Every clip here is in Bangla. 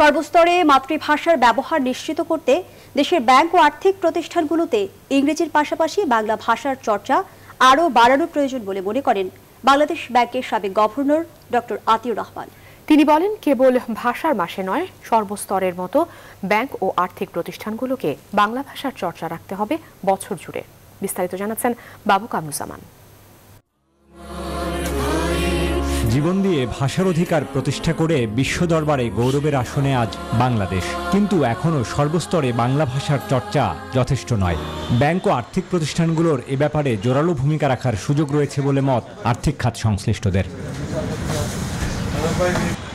সর্বস্তরে মাতৃভাষার ব্যবহার নিশ্চিত করতে দেশের ব্যাংক ও আর্থিক প্রতিষ্ঠানগুলোতে ইংরেজির পাশাপাশি বাংলা ভাষার চর্চা আরও বাড়ানো প্রয়োজন বলে মনে করেন বাংলাদেশ ব্যাংকের সাবেক গভর্নর ড. আতিউর রহমান। তিনি বলেন, কেবল ভাষার মাসে নয়, সর্বস্তরের মতো ব্যাংক ও আর্থিক প্রতিষ্ঠানগুলোকে বাংলা ভাষার চর্চা রাখতে হবে বছর জুড়ে। বিস্তারিত জানাচ্ছেন বাবু কামরুজ্জামান। জীবন দিয়ে ভাষার অধিকার প্রতিষ্ঠা করে বিশ্ব দরবারে গৌরবের আসনে আজ বাংলাদেশ। কিন্তু এখনও সর্বস্তরে বাংলা ভাষার চর্চা যথেষ্ট নয়। ব্যাংক ও আর্থিক প্রতিষ্ঠানগুলোর এ ব্যাপারে জোরালো ভূমিকা রাখার সুযোগ রয়েছে বলে মত আর্থিক খাত সংশ্লিষ্টদের।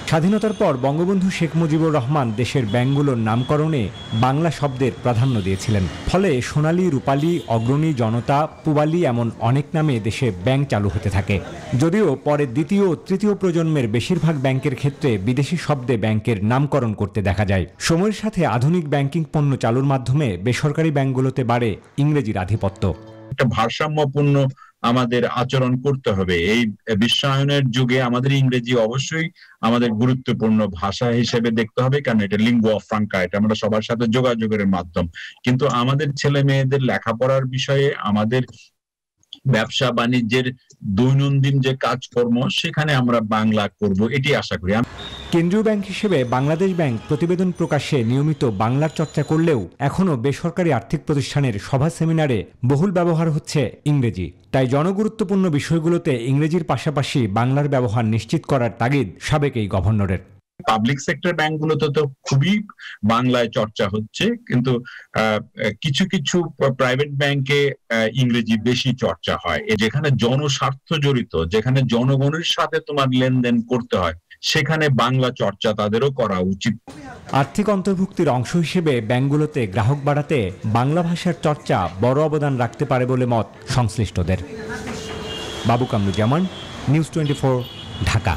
স্বাধীনতার পর বঙ্গবন্ধু শেখ মুজিবুর রহমান দেশের ব্যাংকগুলোর নামকরণে বাংলা শব্দের প্রাধান্য দিয়েছিলেন। ফলে সোনালী, রূপালী, অগ্রণী, জনতা, পূবালী এমন অনেক নামে দেশে ব্যাংক চালু হতে থাকে। যদিও পরে দ্বিতীয় ও তৃতীয় প্রজন্মের বেশিরভাগ ব্যাংকের ক্ষেত্রে বিদেশি শব্দে ব্যাংকের নামকরণ করতে দেখা যায়। সময়ের সাথে আধুনিক ব্যাংকিং পণ্য চালুর মাধ্যমে বেসরকারি ব্যাংকগুলোতে বাড়ে ইংরেজির আধিপত্য। একটা ভারসাম্যপূর্ণ আমাদের আচরণ করতে হবে। এই বিশ্বায়নের যুগে আমাদের ইংরেজি অবশ্যই আমাদের গুরুত্বপূর্ণ ভাষা হিসেবে দেখতে হবে, কারণ এটা লিঙ্গুয়া ফ্রাঙ্কা, এটা আমরা সবার সাথে যোগাযোগের মাধ্যম। কিন্তু আমাদের ছেলে মেয়েদের লেখাপড়ার বিষয়ে, আমাদের ব্যবসা বাণিজ্যের দৈনন্দিন যে কাজকর্ম, সেখানে আমরা বাংলা করব, এটি আশা করি। কেন্দ্রীয় ব্যাংক হিসেবে বাংলাদেশ ব্যাংক প্রতিবেদন প্রকাশে নিয়মিত বাংলার চর্চা করলেও এখনও বেসরকারি আর্থিক প্রতিষ্ঠানের সভা সেমিনারে বহুল ব্যবহার হচ্ছে ইংরেজি। তাই জনগুরুত্বপূর্ণ বিষয়গুলোতে ইংরেজির পাশাপাশি বাংলার ব্যবহার নিশ্চিত করার তাগিদ সাবেক এই গভর্নরের। পাবলিক সেক্টর ব্যাংকগুলোতে তো খুবই বাংলায় চর্চা হচ্ছে, কিন্তু কিছু কিছু প্রাইভেট ব্যাংকে ইংরেজি বেশি চর্চা হয়। যেখানে জনস্বার্থ জড়িত, যেখানে জনগণের সাথে তোমার লেনদেন করতে হয়, সেখানে বাংলা চর্চা তাদেরও করা উচিত। আর্থিক অন্তর্ভুক্তির অংশ হিসেবে ব্যাংকগুলোতে গ্রাহক বাড়াতে বাংলা ভাষার চর্চা বড় অবদান রাখতে পারে বলে মত সংশ্লিষ্টদের। বাবু কামরুজ্জামান, নিউজ 24, ঢাকা।